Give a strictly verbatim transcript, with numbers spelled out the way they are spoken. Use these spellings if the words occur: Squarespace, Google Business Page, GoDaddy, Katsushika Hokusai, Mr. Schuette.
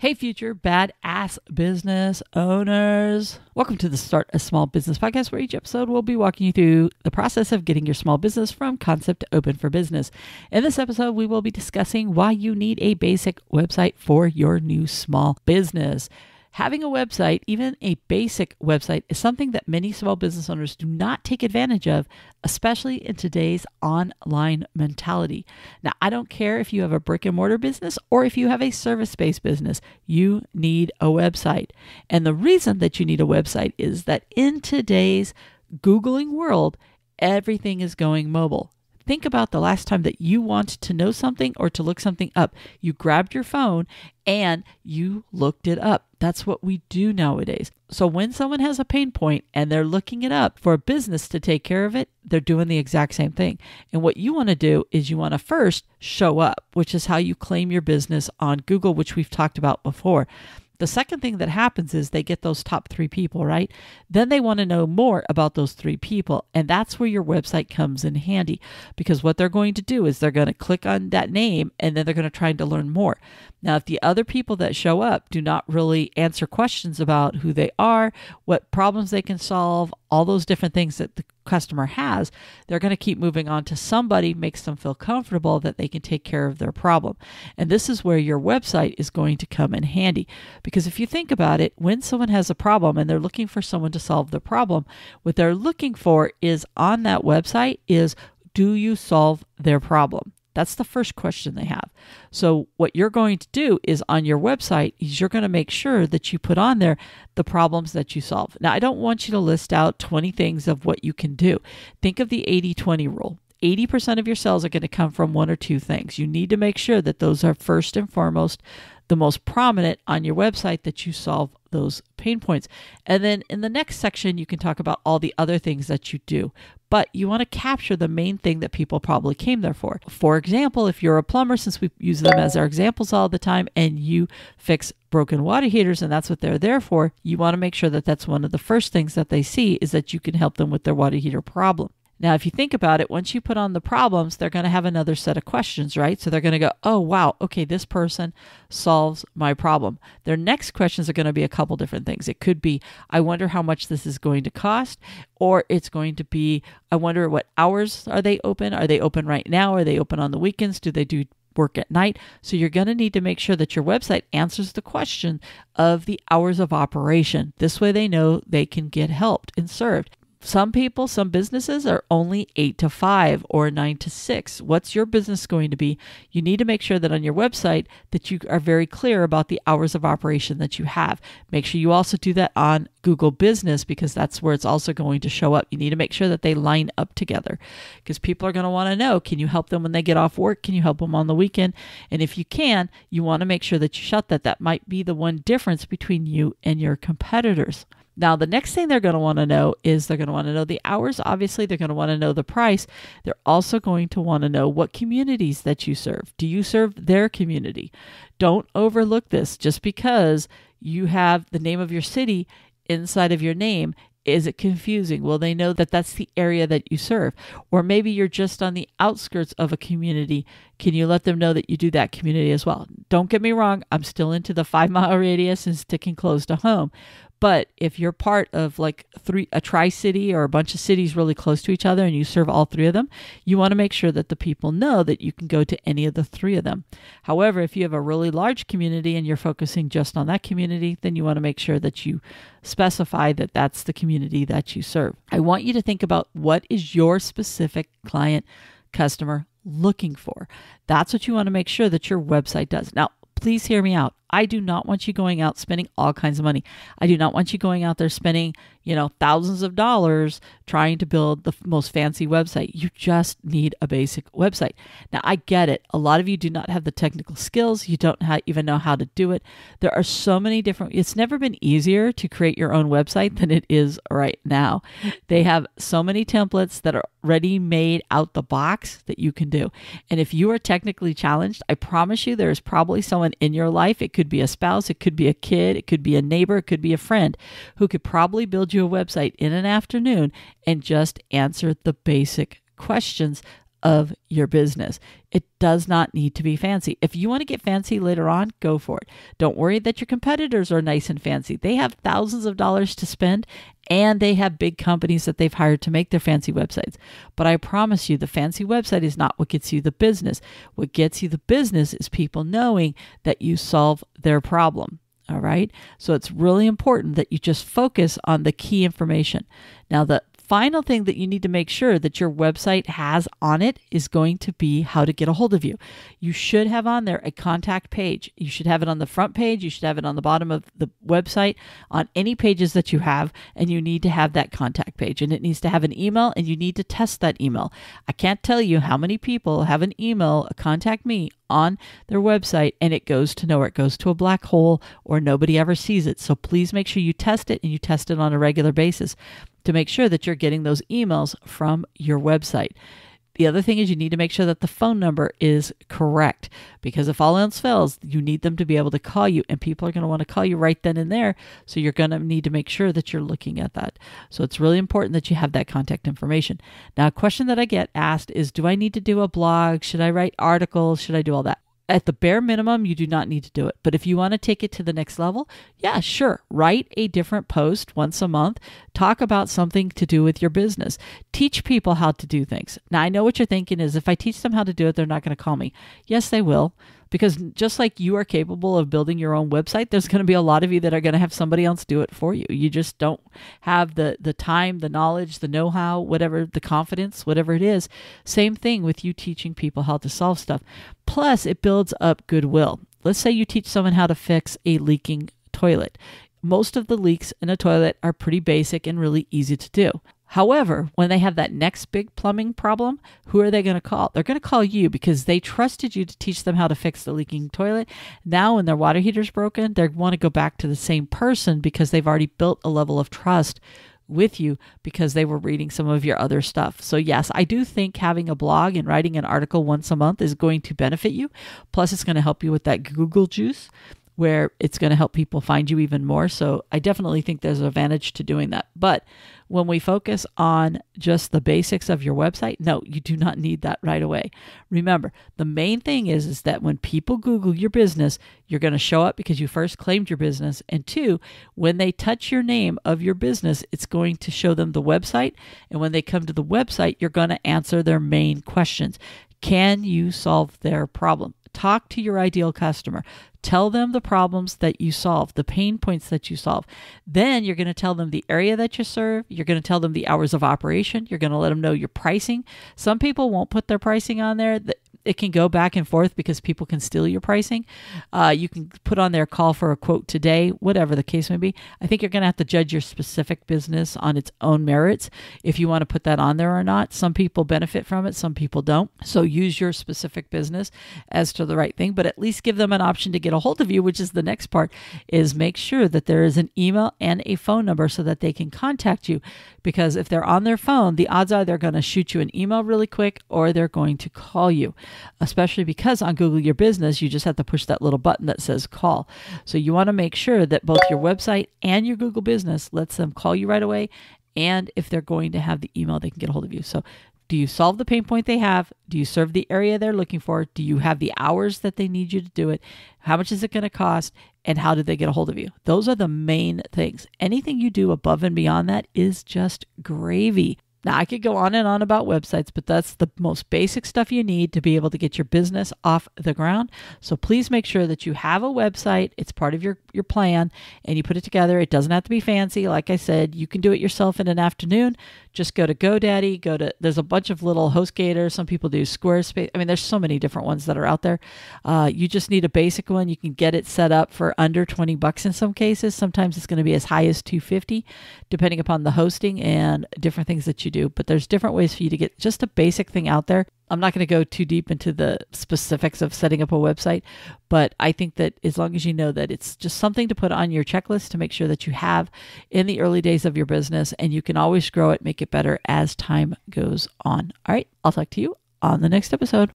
Hey future badass business owners. Welcome to the Start a Small Business podcast, where each episode we'll be walking you through the process of getting your small business from concept to open for business. In this episode, we will be discussing why you need a basic website for your new small business. Having a website, even a basic website, is something that many small business owners do not take advantage of, especially in today's online mentality. Now, I don't care if you have a brick and mortar business or if you have a service-based business, you need a website. And the reason that you need a website is that in today's Googling world, everything is going mobile. Think about the last time that you wanted to know something or to look something up. You grabbed your phone and you looked it up. That's what we do nowadays. So when someone has a pain point and they're looking it up for a business to take care of it, they're doing the exact same thing. And what you want to do is you want to first show up, which is how you claim your business on Google, which we've talked about before. The second thing that happens is they get those top three people, right? Then they want to know more about those three people. And that's where your website comes in handy, because what they're going to do is they're going to click on that name and then they're going to try to learn more. Now, if the other people that show up do not really answer questions about who they are, what problems they can solve, all those different things that the customer has, they're going to keep moving on to somebody makes them feel comfortable that they can take care of their problem. And this is where your website is going to come in handy. Because if you think about it, when someone has a problem and they're looking for someone to solve the problem, what they're looking for is on that website is, do you solve their problem? That's the first question they have. So what you're going to do is on your website is you're going to make sure that you put on there the problems that you solve. Now, I don't want you to list out twenty things of what you can do. Think of the eighty twenty rule. eighty percent of your sales are going to come from one or two things. You need to make sure that those are first and foremost the most prominent on your website, that you solve those pain points. And then in the next section, you can talk about all the other things that you do, but you want to capture the main thing that people probably came there for. For example, if you're a plumber, since we use them as our examples all the time, and you fix broken water heaters and that's what they're there for, you want to make sure that that's one of the first things that they see, is that you can help them with their water heater problem. Now, if you think about it, once you put on the problems, they're going to have another set of questions, right? So they're going to go, oh, wow, okay, this person solves my problem. Their next questions are going to be a couple different things. It could be, I wonder how much this is going to cost, or it's going to be, I wonder what hours are they open? Are they open right now? Are they open on the weekends? Do they do work at night? So you're going to need to make sure that your website answers the question of the hours of operation. This way they know they can get helped and served. Some people, some businesses are only eight to five or nine to six. What's your business going to be? You need to make sure that on your website that you are very clear about the hours of operation that you have. Make sure you also do that on Google Business, because that's where it's also going to show up. You need to make sure that they line up together, because people are going to want to know, can you help them when they get off work? Can you help them on the weekend? And if you can, you want to make sure that you shut that. That might be the one difference between you and your competitors. Now, the next thing they're going to want to know is they're going to want to know the hours. Obviously, they're going to want to know the price. They're also going to want to know what communities that you serve. Do you serve their community? Don't overlook this. Just because you have the name of your city inside of your name, is it confusing? Will they know that that's the area that you serve? Or maybe you're just on the outskirts of a community. Can you let them know that you do that community as well? Don't get me wrong. I'm still into the five mile radius and sticking close to home. But if you're part of like three, a tri-city or a bunch of cities really close to each other and you serve all three of them, you want to make sure that the people know that you can go to any of the three of them. However, if you have a really large community and you're focusing just on that community, then you want to make sure that you specify that that's the community that you serve. I want you to think about, what is your specific client, customer looking for? That's what you want to make sure that your website does. Now, please hear me out. I do not want you going out spending all kinds of money. I do not want you going out there spending, you know, thousands of dollars trying to build the most fancy website. You just need a basic website. Now, I get it. A lot of you do not have the technical skills. You don't ha- even know how to do it. There are so many different, it's never been easier to create your own website than it is right now. They have so many templates that are ready made out the box that you can do. And if you are technically challenged, I promise you there is probably someone in your life. It could It could be a spouse, it could be a kid, it could be a neighbor, it could be a friend who could probably build you a website in an afternoon and just answer the basic questions of your business. It does not need to be fancy. If you want to get fancy later on, go for it. Don't worry that your competitors are nice and fancy. They have thousands of dollars to spend, and they have big companies that they've hired to make their fancy websites. But I promise you, the fancy website is not what gets you the business. What gets you the business is people knowing that you solve their problem. All right. So it's really important that you just focus on the key information. Now, the final thing that you need to make sure that your website has on it is going to be how to get a hold of you. You should have on there a contact page. You should have it on the front page. You should have it on the bottom of the website, on any pages that you have, and you need to have that contact page, and it needs to have an email, and you need to test that email. I can't tell you how many people have an email, a contact me on their website, and it goes to nowhere. It goes to a black hole, or nobody ever sees it. So please make sure you test it, and you test it on a regular basis to make sure that you're getting those emails from your website. The other thing is you need to make sure that the phone number is correct, because if all else fails, you need them to be able to call you, and people are going to want to call you right then and there. So you're going to need to make sure that you're looking at that. So it's really important that you have that contact information. Now, a question that I get asked is, do I need to do a blog? Should I write articles? Should I do all that? At the bare minimum, you do not need to do it. But if you want to take it to the next level, yeah, sure. Write a different post once a month. Talk about something to do with your business. Teach people how to do things. Now, I know what you're thinking is, if I teach them how to do it, they're not going to call me. Yes, they will. Because just like you are capable of building your own website, there's going to be a lot of you that are going to have somebody else do it for you. You just don't have the the time, the knowledge, the know-how, whatever, the confidence, whatever it is. Same thing with you teaching people how to solve stuff. Plus, it builds up goodwill. Let's say you teach someone how to fix a leaking toilet. Most of the leaks in a toilet are pretty basic and really easy to do. However, when they have that next big plumbing problem, who are they going to call? They're going to call you, because they trusted you to teach them how to fix the leaking toilet. Now, when their water heater's broken, they want to go back to the same person, because they've already built a level of trust with you, because they were reading some of your other stuff. So yes, I do think having a blog and writing an article once a month is going to benefit you. Plus, it's going to help you with that Google juice, where it's going to help people find you even more. So I definitely think there's an advantage to doing that. But when we focus on just the basics of your website, no, you do not need that right away. Remember, the main thing is, is that when people Google your business, you're going to show up because you first claimed your business. And two, when they touch your name of your business, it's going to show them the website. And when they come to the website, you're going to answer their main questions. Can you solve their problem? Talk to your ideal customer. Tell them the problems that you solve, the pain points that you solve. Then you're going to tell them the area that you serve. You're going to tell them the hours of operation. You're going to let them know your pricing. Some people won't put their pricing on there. It can go back and forth because people can steal your pricing. Uh, you can put on their call for a quote today, whatever the case may be. I think you're going to have to judge your specific business on its own merits if you want to put that on there or not. Some people benefit from it. Some people don't. So use your specific business as to the right thing, but at least give them an option to get a hold of you, which is the next part, is make sure that there is an email and a phone number so that they can contact you. Because if they're on their phone, the odds are they're going to shoot you an email really quick, or they're going to call you. Especially because on Google Your Business, you just have to push that little button that says call. So you want to make sure that both your website and your Google Business lets them call you right away. And if they're going to have the email, they can get a hold of you. So do you solve the pain point they have? Do you serve the area they're looking for? Do you have the hours that they need you to do it? How much is it going to cost? And how did they get a hold of you? Those are the main things. Anything you do above and beyond that is just gravy. Now, I could go on and on about websites, but that's the most basic stuff you need to be able to get your business off the ground. So please make sure that you have a website. It's part of your, your plan, and you put it together. It doesn't have to be fancy. Like I said, you can do it yourself in an afternoon. Just go to GoDaddy, go to, there's a bunch of little HostGator. Some people do Squarespace. I mean, there's so many different ones that are out there. Uh, you just need a basic one. You can get it set up for under twenty bucks in some cases. Sometimes it's going to be as high as two fifty, depending upon the hosting and different things that you do, but there's different ways for you to get just a basic thing out there. I'm not going to go too deep into the specifics of setting up a website, but I think that as long as you know that it's just something to put on your checklist to make sure that you have in the early days of your business, and you can always grow it, make it better as time goes on. All right, I'll talk to you on the next episode.